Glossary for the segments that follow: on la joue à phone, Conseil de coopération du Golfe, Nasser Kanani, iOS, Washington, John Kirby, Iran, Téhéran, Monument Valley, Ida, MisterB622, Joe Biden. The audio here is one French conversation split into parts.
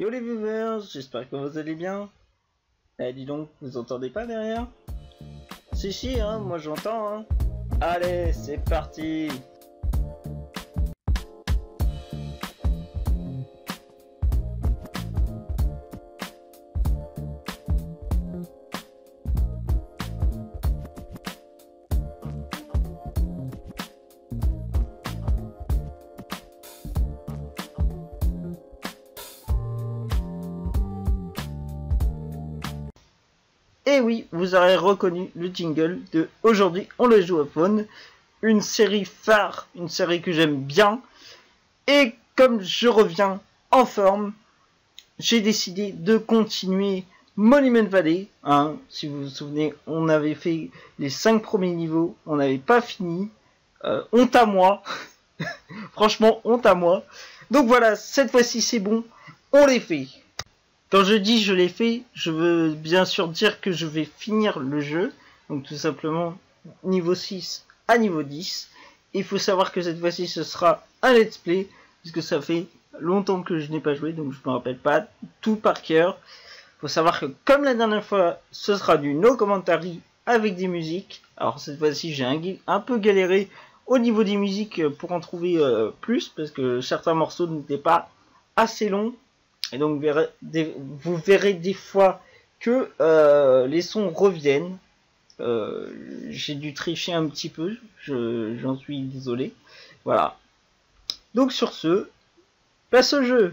Yo les viewers, j'espère que vous allez bien. Eh dis donc, vous entendez pas derrière? Si si hein, moi j'entends hein. Allez, c'est parti. Et oui, vous aurez reconnu le jingle de Aujourd'hui on le joue au phone, une série phare, une série que j'aime bien. Et comme je reviens en forme, j'ai décidé de continuer Monument Valley. Hein, si vous vous souvenez, on avait fait les 5 premiers niveaux, on n'avait pas fini. Honte à moi, franchement honte à moi. Donc voilà, cette fois-ci c'est bon, on les fait. Quand je dis je l'ai fait, je veux bien sûr dire que je vais finir le jeu. Donc tout simplement niveau 6 à niveau 10. Il faut savoir que cette fois-ci ce sera un let's play. Puisque ça fait longtemps que je n'ai pas joué. Donc je ne me rappelle pas tout par cœur. Il faut savoir que comme la dernière fois, ce sera du no commentary avec des musiques. Alors cette fois-ci j'ai un peu galéré au niveau des musiques pour en trouver plus. Parce que certains morceaux n'étaient pas assez longs. Et donc vous verrez des fois que les sons reviennent. J'ai dû tricher un petit peu, j'en suis désolé. Voilà. Donc sur ce, place au jeu.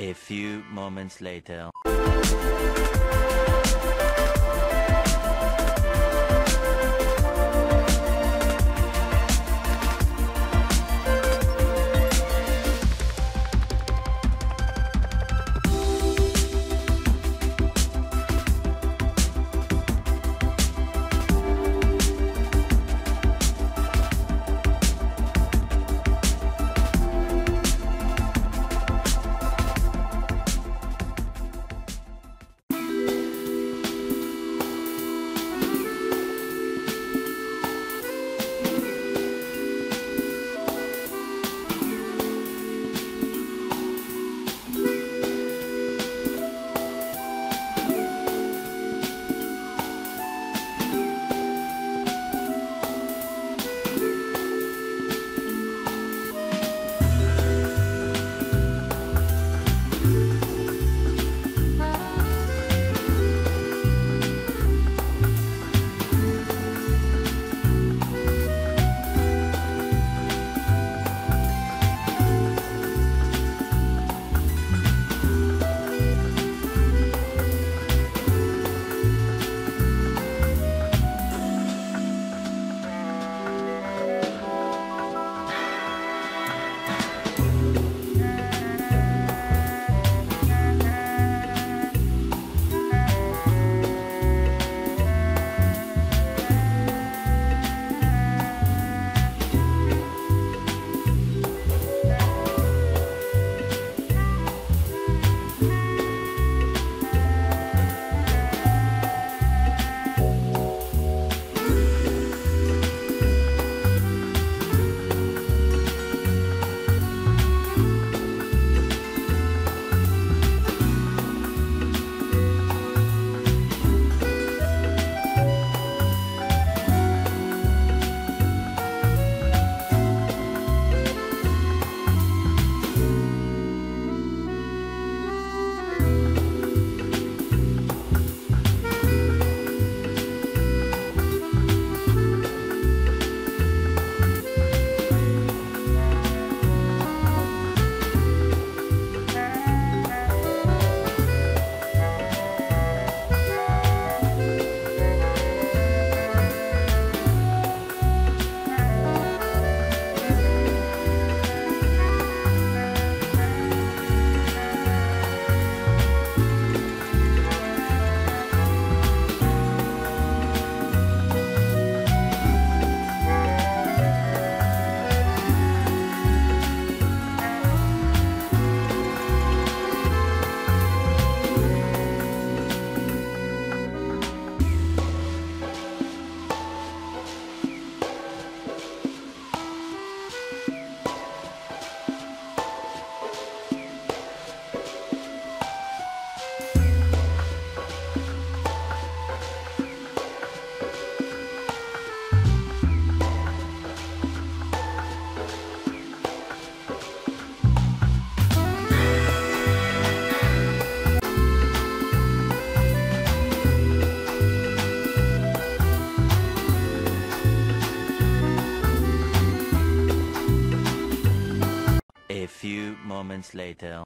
A few moments later. moments later.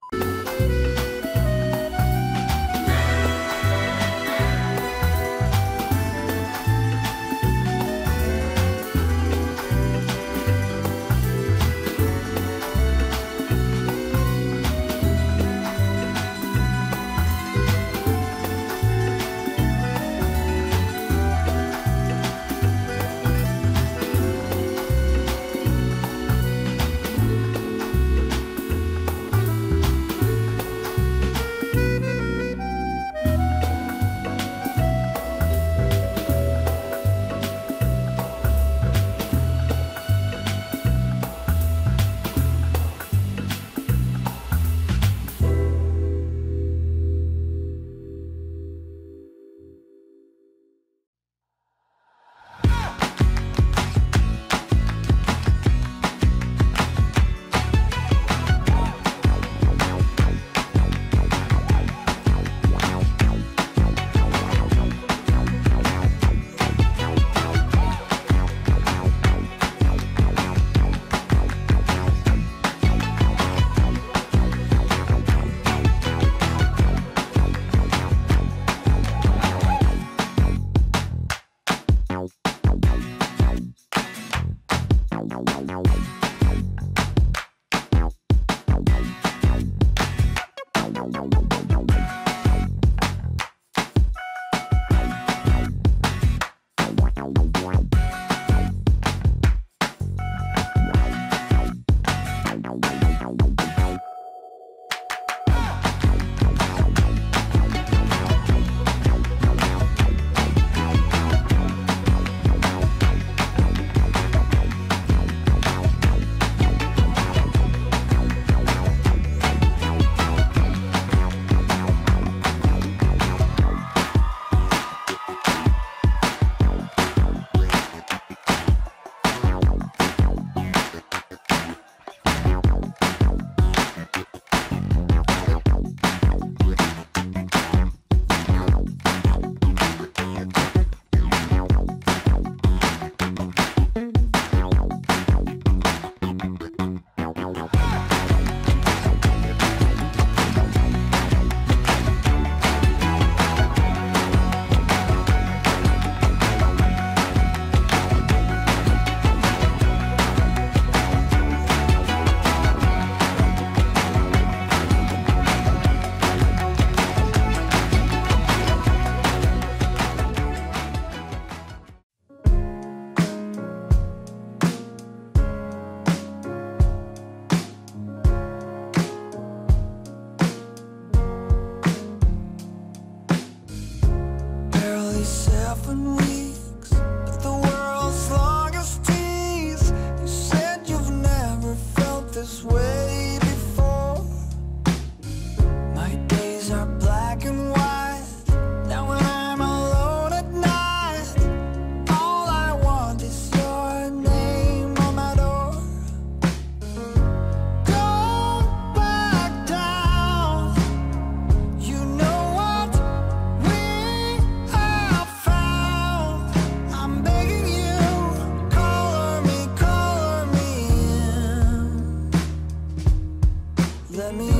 Everything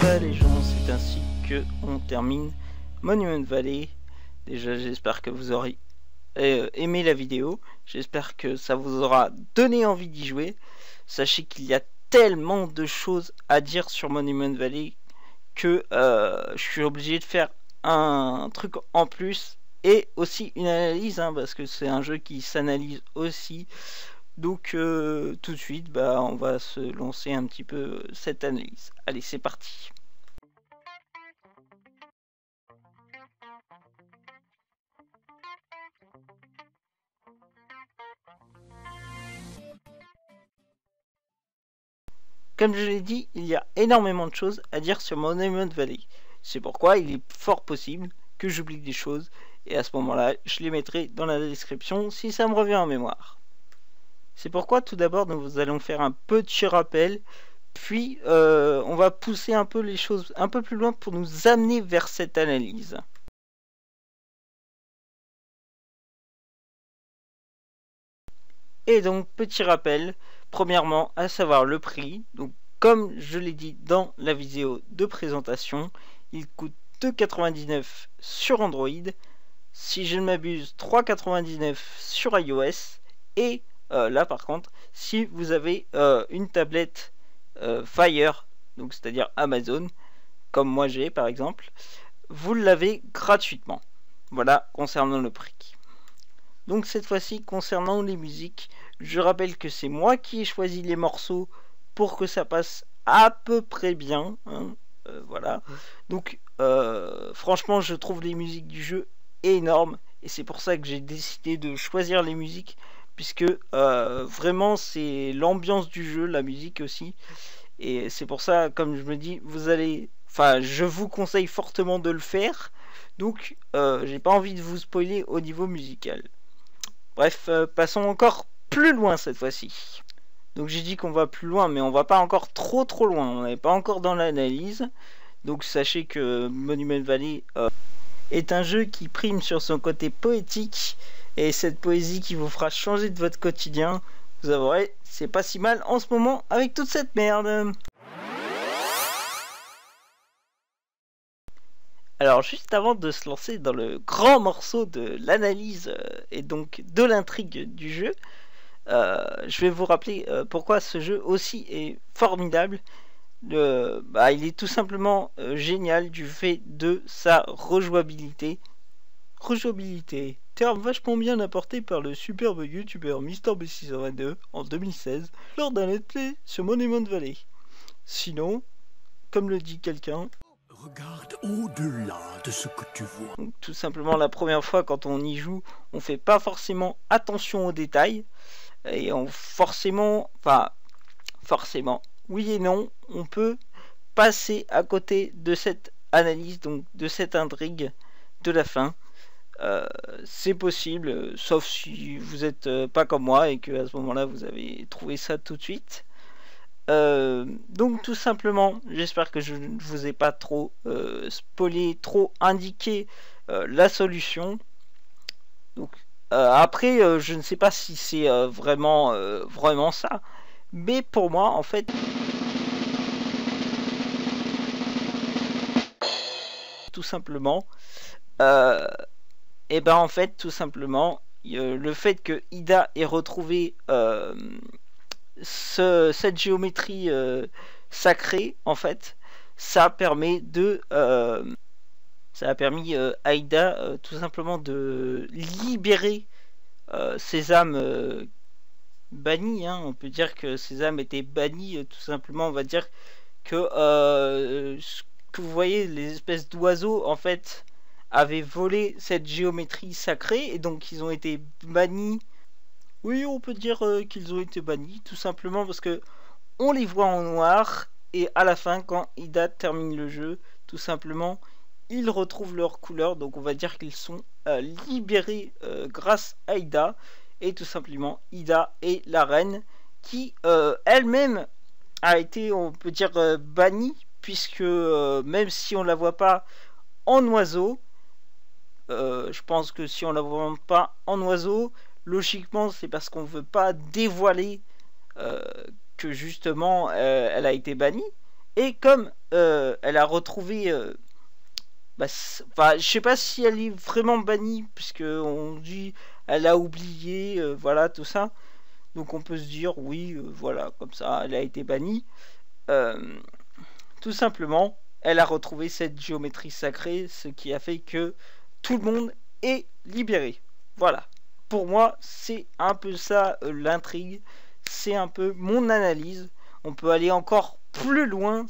Voilà les gens, c'est ainsi que on termine Monument Valley. Déjà j'espère que vous aurez aimé la vidéo, j'espère que ça vous aura donné envie d'y jouer. Sachez qu'il y a tellement de choses à dire sur Monument Valley que je suis obligé de faire un truc en plus et aussi une analyse, hein, parce que c'est un jeu qui s'analyse aussi. Donc tout de suite on va se lancer un petit peu cette analyse. Allez, c'est parti. Comme je l'ai dit, il y a énormément de choses à dire sur Monument Valley. C'est pourquoi il est fort possible que j'oublie des choses et à ce moment-là, je les mettrai dans la description si ça me revient en mémoire. C'est pourquoi tout d'abord, nous allons faire un petit rappel, puis on va pousser un peu les choses un peu plus loin pour nous amener vers cette analyse. Et donc, petit rappel, premièrement, à savoir le prix. Donc, comme je l'ai dit dans la vidéo de présentation, il coûte 2,99 € sur Android, si je ne m'abuse 3,99 € sur iOS, et là par contre, si vous avez une tablette Fire, donc c'est-à-dire Amazon, comme moi j'ai par exemple, vous l'avez gratuitement. Voilà concernant le prix. Donc cette fois-ci, concernant les musiques, je rappelle que c'est moi qui ai choisi les morceaux pour que ça passe à peu près bien, hein, voilà. Donc franchement, je trouve les musiques du jeu énormes et c'est pour ça que j'ai décidé de choisir les musiques, puisque vraiment c'est l'ambiance du jeu, la musique aussi, et c'est pour ça, comme je me dis, vous allez, enfin je vous conseille fortement de le faire. Donc j'ai pas envie de vous spoiler au niveau musical. Bref, passons encore plus loin cette fois-ci. Donc j'ai dit qu'on va plus loin, mais on va pas encore trop loin. On n'est pas encore dans l'analyse. Donc sachez que Monument Valley est un jeu qui prime sur son côté poétique. Et cette poésie qui vous fera changer de votre quotidien. Vous avouerez, c'est pas si mal en ce moment avec toute cette merde. Alors juste avant de se lancer dans le grand morceau de l'analyse et donc de l'intrigue du jeu, je vais vous rappeler pourquoi ce jeu aussi est formidable. Il est tout simplement génial du fait de sa rejouabilité. Rejouabilité, terme vachement bien apporté par le superbe youtubeur MisterB622 en 2016 lors d'un let's play sur Monument Valley. Sinon, comme le dit quelqu'un... Regarde au-delà de ce que tu vois. Donc, tout simplement, la première fois quand on y joue, on fait pas forcément attention aux détails et on forcément, oui et non, on peut passer à côté de cette analyse, donc de cette intrigue de la fin. C'est possible, sauf si vous êtes pas comme moi et que à ce moment-là vous avez trouvé ça tout de suite. Donc tout simplement, j'espère que je ne vous ai pas trop spoilé, trop indiqué la solution. Donc, après, je ne sais pas si c'est vraiment ça, mais pour moi en fait, tout simplement, le fait que Ida ait retrouvé cette géométrie sacrée, en fait, ça a permis à Ida tout simplement de libérer ses âmes bannies, hein. On peut dire que ces âmes étaient bannies, tout simplement. On va dire que vous voyez, les espèces d'oiseaux en fait avaient volé cette géométrie sacrée et donc ils ont été bannis. Oui, on peut dire qu'ils ont été bannis, tout simplement parce que on les voit en noir et à la fin, quand Ida termine le jeu, tout simplement, ils retrouvent leur couleur. Donc on va dire qu'ils sont libérés grâce à Ida. Et tout simplement, Ida est la reine qui elle-même a été, on peut dire, bannie, puisque même si on la voit pas en oiseau, je pense que si on la voit pas en oiseau, logiquement, c'est parce qu'on ne veut pas dévoiler que justement elle a été bannie. Et comme elle a retrouvé... je sais pas si elle est vraiment bannie, puisque on dit elle a oublié, voilà, tout ça. Donc on peut se dire, oui, voilà, comme ça, elle a été bannie. Tout simplement, elle a retrouvé cette géométrie sacrée, ce qui a fait que tout le monde est libéré. Voilà. Pour moi, c'est un peu ça l'intrigue. C'est un peu mon analyse. On peut aller encore plus loin.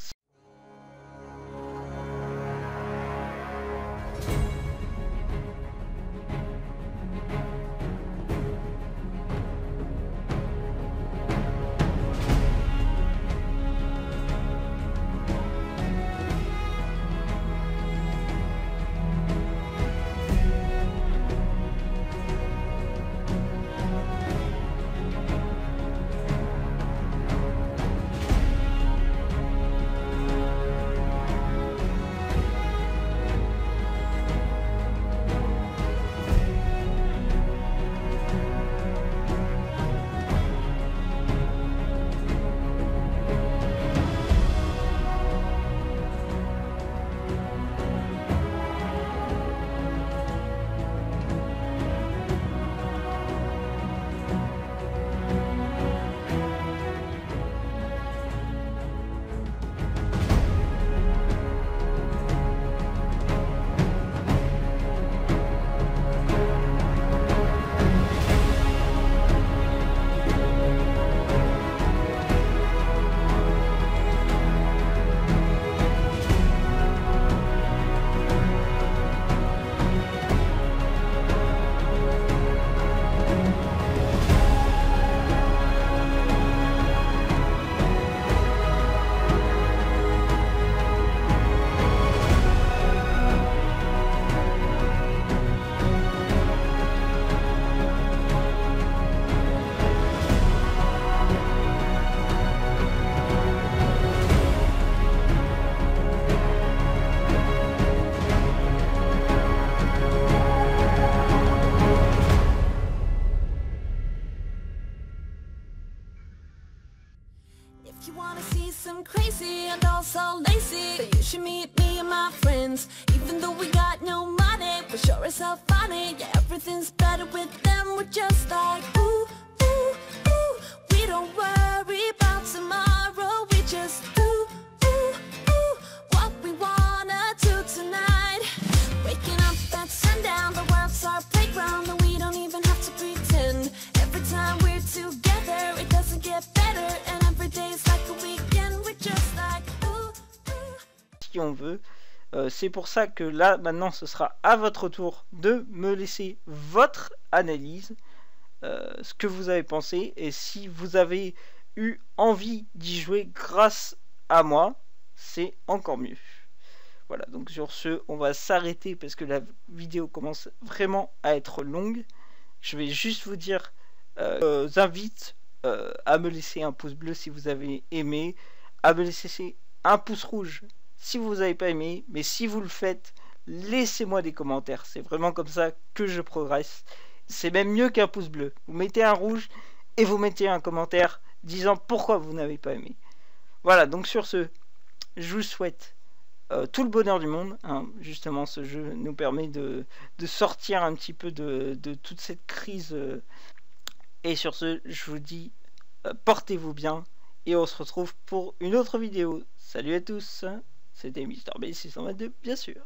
If you wanna see some crazy and also lazy, then you should meet me and my friends. Even though we got no money, but sure it's so funny. Yeah, everything's better with them. We're just like ooh, ooh, ooh. We don't worry about tomorrow. We just ooh, ooh, ooh. What we wanna do tonight. Waking up at sundown, the world's our playground, and we don't even have to pretend. Every time we're together, it doesn't get better. And si on veut, c'est pour ça que là maintenant ce sera à votre tour de me laisser votre analyse, ce que vous avez pensé, et si vous avez eu envie d'y jouer grâce à moi, c'est encore mieux. Voilà, donc sur ce on va s'arrêter parce que la vidéo commence vraiment à être longue. Je vais juste vous dire, je vous invite à me laisser un pouce bleu si vous avez aimé, à me laisser un pouce rouge si vous n'avez pas aimé, mais si vous le faites, laissez-moi des commentaires, c'est vraiment comme ça que je progresse. C'est même mieux qu'un pouce bleu, vous mettez un rouge et vous mettez un commentaire disant pourquoi vous n'avez pas aimé. Voilà, donc sur ce, je vous souhaite tout le bonheur du monde, hein. Justement ce jeu nous permet de sortir un petit peu de toute cette crise. Et sur ce, je vous dis, portez-vous bien et on se retrouve pour une autre vidéo. Salut à tous, c'était MisterB622 bien sûr.